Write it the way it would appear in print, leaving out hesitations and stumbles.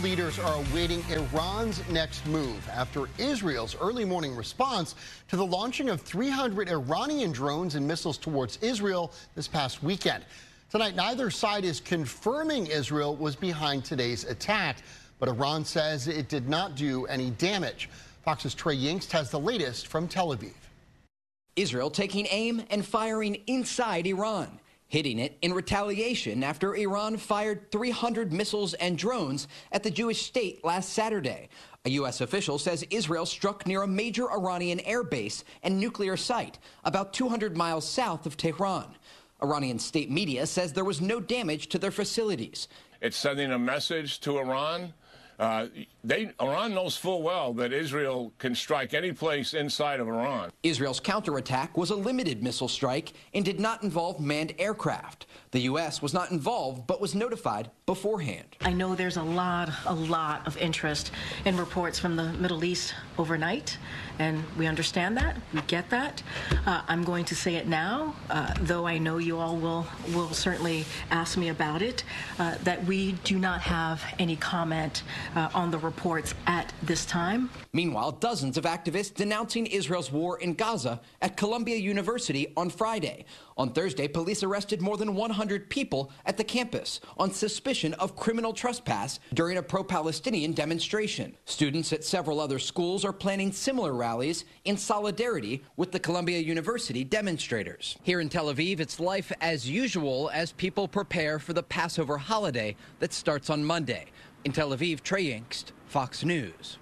world leaders are awaiting Iran's next move after Israel's early morning response to the launching of 300 Iranian drones and missiles towards Israel this past weekend. Tonight, neither side is confirming Israel was behind today's attack, but Iran says it did not do any damage. Fox's Trey Yingst has the latest from Tel Aviv. Israel taking aim and firing inside Iran, hitting it in retaliation after Iran fired 300 missiles and drones at the Jewish state last Saturday. A U.S. official says Israel struck near a major Iranian airbase and nuclear site about 200 miles south of Tehran. Iranian state media says there was no damage to their facilities. It's sending a message to Iran. Iran knows full well that Israel can strike any place inside of Iran. Israel's counterattack was a limited missile strike and did not involve manned aircraft. The U.S. was not involved but was notified beforehand. I know there's a lot of interest in reports from the Middle East overnight, and we understand that. We get that. I'm going to say it now, though I know you all will certainly ask me about it, that we do not have any comment on the reports at this time. Meanwhile, dozens of activists denouncing Israel's war in Gaza at Columbia University on Friday. On Thursday, police arrested more than 100 people at the campus on suspicion of criminal trespass during a pro-Palestinian demonstration. Students at several other schools are planning similar rallies in solidarity with the Columbia University demonstrators. Here in Tel Aviv, it's life as usual as people prepare for the Passover holiday that starts on Monday. In Tel Aviv, Trey Yingst, Fox News.